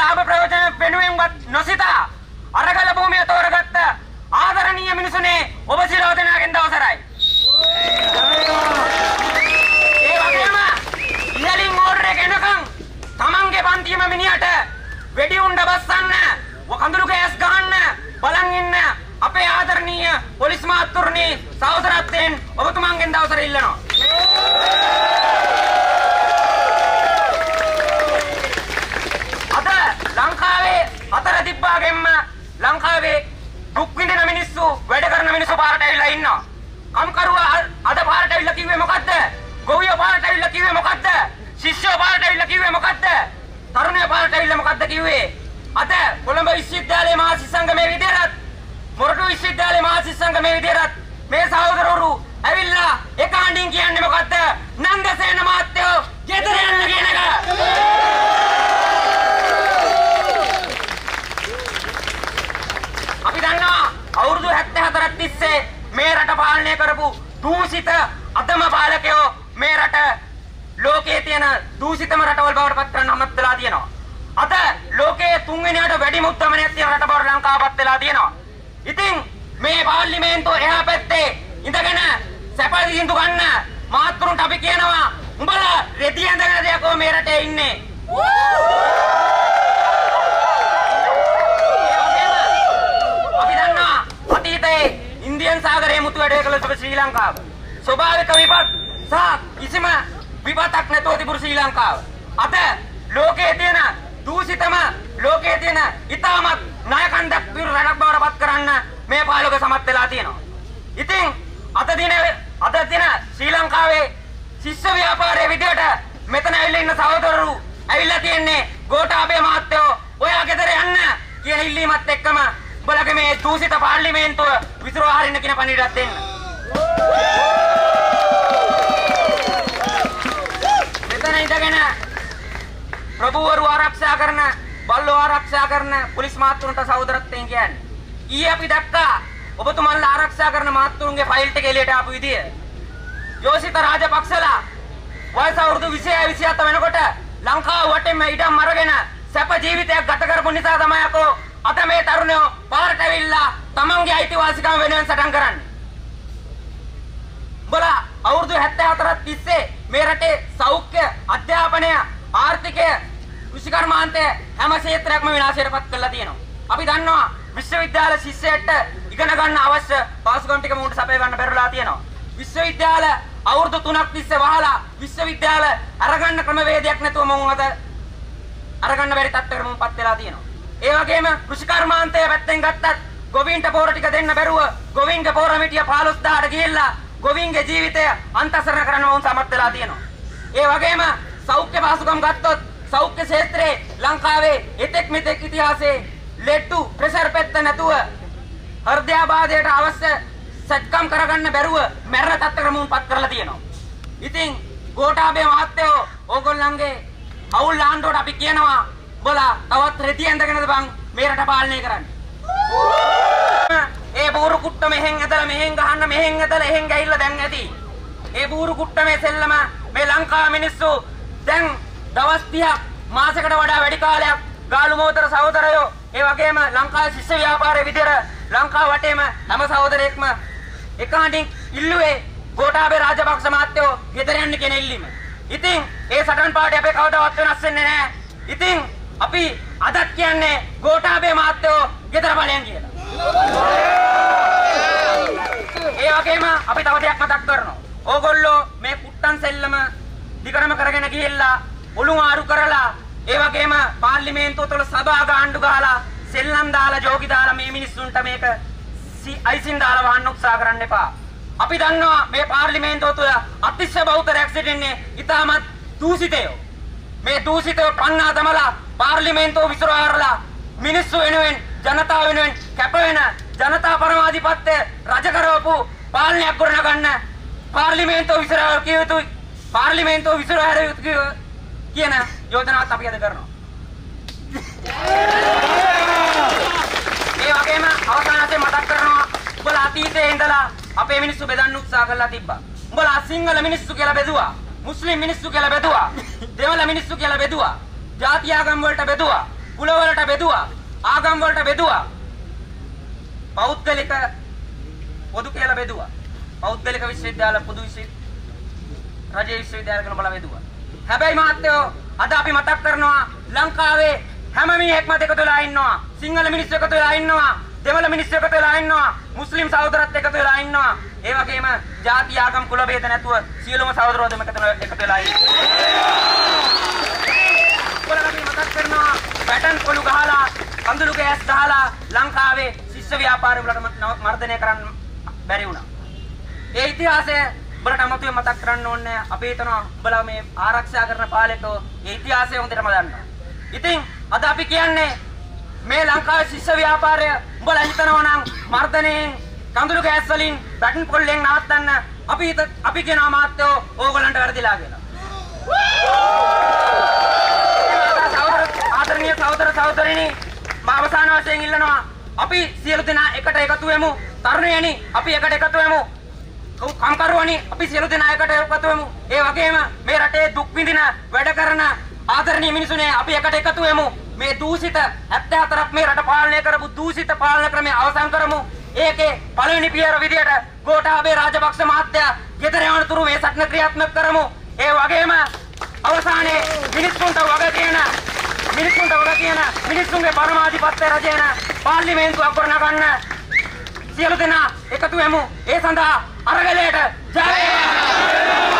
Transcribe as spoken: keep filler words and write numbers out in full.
ලාභ ප්‍රයෝජන වෙනුවෙන්වත් නොසිතා අරගල භූමිය තෝරගත්ත ආදරණීය මිනිසුනේ ඔබ සිරෝදනාගෙන් දවසරයි. ඒ වගේම ඉහලින් ඕඩර් එක එනකන් තමන්ගේ පන්තියම මිනිහට වෙඩි උණ්ඩ බස්සන්න, කඳුළු ගෑස් ගහන්න බලන් ඉන්න අපේ ආදරණීය පොලිස් මාත්තුරුනේ සහෝදරත්වයෙන් ඔබතුමන්ගෙන් දවසර ඉල්ලනවා. ලංකාවේ දුක් විඳින මිනිස්සු වැඩ කරන මිනිස්සු පාරට ඇවිල්ලා ඉන්නවා. කම්කරුවා අද පාරට ඇවිල්ලා කිව්වේ මොකද්ද? ගොවියෝ පාරට ඇවිල්ලා කිව්වේ මොකද්ද? ශිෂ්‍යයෝ පාරට ඇවිල්ලා කිව්වේ මොකද්ද? තරුණයෝ පාරට ඇවිල්ලා මොකද්ද කිව්වේ? අද කොළඹ විශ්වවිද්‍යාලයේ මහා ශිෂ්‍යංගමේ විදියට මොරටු විශ්වවිද්‍යාලයේ මහා ශිෂ්‍යංගමේ විදියට මේ සහෝදරවරු ඇවිල්ලා එක හඬින් කියන්නේ මොකද්ද? නන්දසේන මහත්තයෝ ගෙදර යන්න කියන එක. අවුරුදු හැත්තෑ හතරක් තිස්සේ මේ රට පාලනය කරපු දූෂිත අතම පාලකයෝ මේ රට ලෝකයේ තියෙන දූෂිතම රටවල් බවට පත් කරන්න අමත් වෙලා තියෙනවා. අද ලෝකයේ තුන්වෙනියට වැඩිම උද්දමනයක් තියෙන රට බවට ලංකාවපත් වෙලා තියෙනවා. ඉතින් මේ පාර්ලිමේන්තුව එහා පැත්තේ ඉඳගෙන සැප දිඳු ගන්න මාතෘන්ට අපි කියනවා උඹලා රෙදි ඇඳගෙන දෙයක්ව මේ රටේ ඉන්නේ. ඉන්දියන් සාගරයේ මුතු වැඩේ කළ සුබ ශ්‍රී ලංකාව. ස්වභාවික විපත් සහ කිසිම විපතක් නැතුව තිබුණු ශ්‍රී ලංකාව. අද ලෝකයේ තියෙන දූෂිතම ලෝකයේ තියෙන ඉතාමත් ණයකන්දක් විරු රටක් බවට පත් කරන්න මේ පාලක සමත් වෙලා තියෙනවා. ඉතින් අද දින අද දින ශ්‍රී ලංකාවේ ශිෂ්‍ය ව්‍යාපාරයේ විදියට මෙතන ඇවිල්ලා ඉන්න සහෝදරරු ඇවිල්ලා තියන්නේ ගෝඨාභය මහත්තයෝ ඔයා ගෙදර යන්න කියන ඉල්ලීමත් එක්කම උඹලගේ මේ දූෂිත පාර්ලිමේන්තුව විසිරවා හරින්න කියන පණිවිඩයක් දෙන්න. මෙතන ඉඳගෙන ප්‍රභූවරු ආරක්ෂා කරන, බල්ලෝ ආරක්ෂා කරන පොලිස් මාත්තුන්ට සහෝදරත්වයෙන් කියන්නේ. ඊයේ අපි දැක්කා ඔබතුමන්ලා ආරක්ෂා කරන මාත්තුන්ගේ ෆයිල් ටික එළියට ආපු විදිය. යෝෂිත රාජපක්ෂලා වයස අවුරුදු විසිහය විසිහත වෙනකොට ලංකාව වටේම ඉඩම් මරගෙන සැප ජීවිතයක් ගත කරපු නිසා තමයි අකෝ අද මේ තරුණයෝ පාරට ඇවිල්ලා තමන්ගේ අයිතිවාසිකම් වෙනුවෙන් සටන් කරන්නේ. උඹලා අවුරුදු හැත්තෑ හතරක් තිස්සේ මේ රටේ සෞඛ්‍ය, අධ්‍යාපනය, ආර්ථිකය, කෘෂිකර්මාන්තය හැම ක්ෂේත්‍රයක්ම විනාශයටපත් කරලා තියෙනවා. අපි දන්නවා විශ්වවිද්‍යාල ශිෂ්‍යයෙක්ට ඉගෙන ගන්න අවශ්‍ය පාසුකම් ටික මුන්ට සපය ගන්න බැරිලා තියෙනවා. විශ්වවිද්‍යාල අවුරුදු තුනක් තිස්සේ වහලා විශ්වවිද්‍යාල අරගන්න ක්‍රමවේදයක් නැතුව මුන් අද අරගන්න බැරි තත්ත්වයකට මුන්පත් වෙලා තියෙනවා. ඒ වගේම කෘෂිකර්මාන්තය පැත්තෙන් ගත්තත් ගොවීන්ට පොර ටික දෙන්න බැරුව ගොවීන්ගේ පොර මිටිය පහළොස්දහට ගිහිල්ලා ගොවීන්ගේ ජීවිතය අන්තසරණ කරනවා වුන් සමත් වෙලා තියෙනවා. ඒ වගේම සෞඛ්‍ය පහසුකම් ගත්තොත් සෞඛ්‍ය ක්ෂේත්‍රයේ ලංකාවේ එතෙක් මෙතෙක් ඉතිහාසයේ ලෙඩු ප්‍රෙෂර් පැත්ත නැතුව හෘදයාබාධයට අවශ්‍ය සැත්කම් කරගන්න බැරුව මැරෙන තත්ත්වයකට මුන්පත් කරලා තියෙනවා. ඉතින් ගෝඨාභය මහත්තයෝ ඕගොල්ලන්ගේ අවුල් ලාණ්ඩුවට අපි කියනවා උඹලා තවත් රෙදි ඇඳගෙනද බං මේ රට පාලනය කරන්නේ. ඒ බෝරු කුට්ට මෙහෙන් ඇදලා මෙහෙන් ගහන්න මෙහෙන් ඇදලා එහෙන් ගිහිල්ලා දැන් ඇති. ඒ බෝරු කුට්ට මේ සෙල්ලම මේ ලංකාවේ මිනිස්සු දැන් දවස් තිහක් මාසයකට වඩා වැඩි කාලයක් ගාලු මෝතර සහෝදරයෝ ඒ වගේම ලංකාවේ ශිෂ්‍ය ව්‍යාපාරයේ විදියට ලංකාව වටේම හැම සහෝදරයෙක්ම එක හඬින් ඉල්ලුවේ ගෝඨාභය රාජපක්ෂ මහත්තයෝ ගෙදර යන්න කියන ඉල්ලීම. ඉතින් ඒ සටන් පාඩේ අපේ කවදාවත් වෙනස් වෙන්නේ නැහැ. ඉතින් අපි අදත් කියන්නේ ගෝඨාභය මහත්තයෝ ගෙදර බලයන් කියලා. ඒ වගේම අපි තව දෙයක් මතක් කරනවා. ඕගොල්ලෝ මේ කුට්ටන් සෙල්ලම දිගටම කරගෙන ගිහිල්ලා ඔළුව ආරු කරලා ඒ වගේම පාර්ලිමේන්තුව තුළ සභා ගාණ්ඩු ගහලා සෙල්ලම් දාලා ජෝගි දාලා මේ මිනිස්සුන්ට මේක අයිසින් දාලා වහන්න උත්සාහ කරන්න එපා. අපි දන්නවා මේ පාර්ලිමේන්තුව තුළ අතිශය බහුතරයක් සිටින්නේ ඉතාමත් දූෂිතයෝ. මේ දූෂිතයෝ පන්නා දමලා පාර්ලිමේන්තුව විසිරවලා මිනිස්සු වෙනුවෙන් ජනතාව වෙනුවෙන් කැප වෙන ජනතා පරමාධිපත්‍ය රජ කරවපු පාලනයක් ගොඩනගන්න පාර්ලිමේන්තුව විසිරවලා කිය යුතුයි. පාර්ලිමේන්තුව විසිරවලා හැරිය යුතුයි කියන යෝජනාවත් අපි අද කරනවා. ඒ වගේම අවසානයේ මතක් කරනවා උඹලා අතීතයේ ඉඳලා අපේ මිනිස්සු බෙදන්න උත්සාහ කරලා තිබ්බා. උඹලා සිංහල මිනිස්සු කියලා බෙදුවා, මුස්ලිම් මිනිස්සු කියලා බෙදුවා, දෙමළ මිනිස්සු කියලා බෙදුවා, ජාතියාගම් වලට බෙදුවා. කුල වලට බෙදුවා, ආගම් වලට බෙදුවා, පෞද්ගලික පොදු කියලා බෙදුවා, පෞද්ගලික විශ්වවිද්‍යාල පොදු විශ්වවිද්‍යාල රජයේ විශ්වවිද්‍යාල කරන බල බෙදුවා. හැබැයි මහත්තයෝ අද අපි මතක් කරනවා ලංකාවේ හැම මිනිහෙක්ම එකතු වෙලා ඉන්නවා, සිංහල මිනිස්සු එකතු වෙලා ඉන්නවා, දෙමළ මිනිස්සු එකතු වෙලා ඉන්නවා, මුස්ලිම් සහෝදරත් එකතු වෙලා ඉන්නවා. ඒ වගේම ජාති ආගම් කුල බේද නැතුව සියලුම සහෝදරයෝම එකතු වෙලා ඉන්නවා. පැටන් කොළු ගහලා, කඳුළු ගෑස් ගහලා ලංකාවේ ශිෂ්‍ය ව්‍යාපාරය වලට මර්ධනය කරන්න බැරි වුණා. ඒ ඉතිහාසය ඔබලට අමතක මතක් කරන්න ඕනේ. අපි හිතනවා ඔබලා මේ ආරක්ෂා කරන පාලකෝ ඒ ඉතිහාසය හොඳටම දන්නවා. ඉතින් අද අපි කියන්නේ මේ ලංකාවේ ශිෂ්‍ය ව්‍යාපාරය උඹලා හිතනවා නම් මර්ධනයෙන්, කඳුළු ගෑස් වලින්, බැටන් පොල්ලෙන් නවත්තන්න අපි අපි කියනවා මාත්‍යෝ ඕගලන්ට වැරදිලා කියලා. ආදරණීය සහෝදර සහෝදරිනි, මා අවසාන වශයෙන් ඉල්ලනවා අපි සියලු දෙනා එකට එකතු වෙමු. තරුණයනි, අපි එකට එකතු වෙමු. කම්කරුවනි, අපි සියලු දෙනා එකට එකතු වෙමු. ඒ වගේම මේ රටේ දුක් විඳින වැඩ කරන ආදරණීය මිනිසුනේ අපි එකට එකතු වෙමු. මේ දූෂිත හැත්තෑ හතරක් මේ රට පාලනය කරපු දූෂිත පාලන ක්‍රමය අවසන් කරමු. ඒකේ පළවෙනි පියවර විදියට ගෝඨාභය රාජපක්ෂ මහත්තයා ගෙදර යනතුරු මේ සටන ක්‍රියාත්මක කරමු. ඒ වගේම අවසානයේ මිනිස්සුන්ට වග කියන මිනිස්සුන්ට වග කියන මිනිස්සුන්ගේ පරමාධිපත්‍ය රජයන පාර්ලිමේන්තුව කරන ගන්න සියලු දෙනා එකතු වෙමු. ඒ සඳහා අරගලයට ජය වේවා!